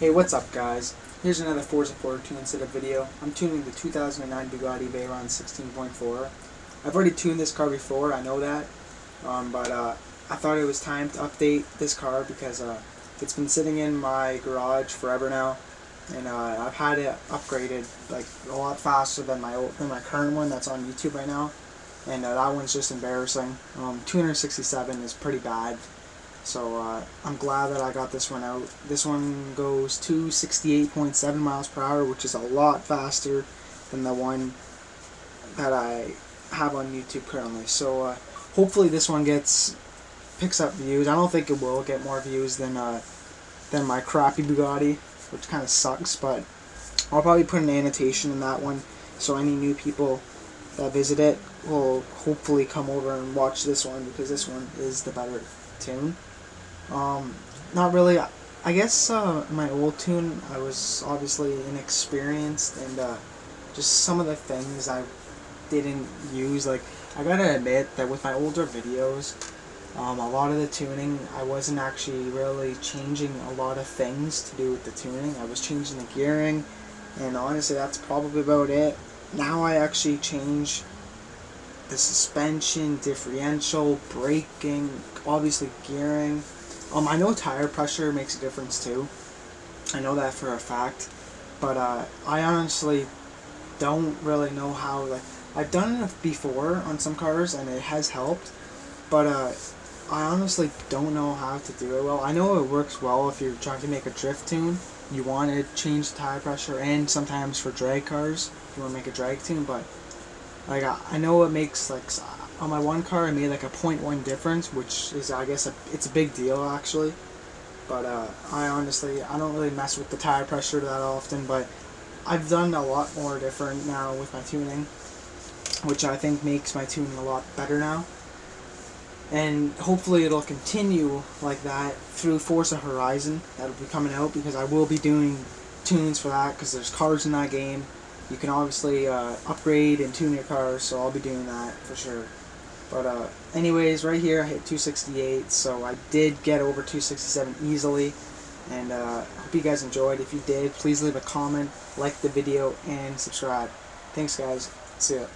Hey, what's up guys? Here's another Forza 4-tune setup video. I'm tuning the 2009 Bugatti Veyron 16.4. I've already tuned this car before, I know that, but I thought it was time to update this car because it's been sitting in my garage forever now, and I've had it upgraded like a lot faster than my current one that's on YouTube right now, and that one's just embarrassing. 267 is pretty bad. So I'm glad that I got this one out. This one goes 268.7 miles per hour, which is a lot faster than the one that I have on YouTube currently. So hopefully this one picks up views. I don't think it will get more views than my crappy Bugatti, which kind of sucks. But I'll probably put an annotation in that one, so any new people that visit it will hopefully come over and watch this one because this one is the better tune. Not really. I guess my old tune, I was obviously inexperienced, and just some of the things I didn't use. Like, I gotta admit that with my older videos, a lot of the tuning, I wasn't actually really changing a lot of things to do with the tuning. I was changing the gearing, and honestly that's probably about it. Now I actually change the suspension, differential, braking, obviously gearing. I know tire pressure makes a difference too. I know that for a fact. But I honestly don't really know how. Like, I've done it before on some cars and it has helped. But I honestly don't know how to do it well. I know it works well if you're trying to make a drift tune. You want to change the tire pressure, and sometimes for drag cars, you want to make a drag tune. But like, I know it makes, like, on my one car I made like a 0.1 difference, which is, I guess, it's a big deal actually. But I don't really mess with the tire pressure that often, but I've done a lot more different now with my tuning, which I think makes my tuning a lot better now. And hopefully it'll continue like that through Forza Horizon. That'll be coming out because I will be doing tunes for that because there's cars in that game. You can obviously upgrade and tune your car, so I'll be doing that for sure. But anyways, right here I hit 268, so I did get over 267 easily. And I hope you guys enjoyed. If you did, please leave a comment, like the video, and subscribe. Thanks guys. See ya.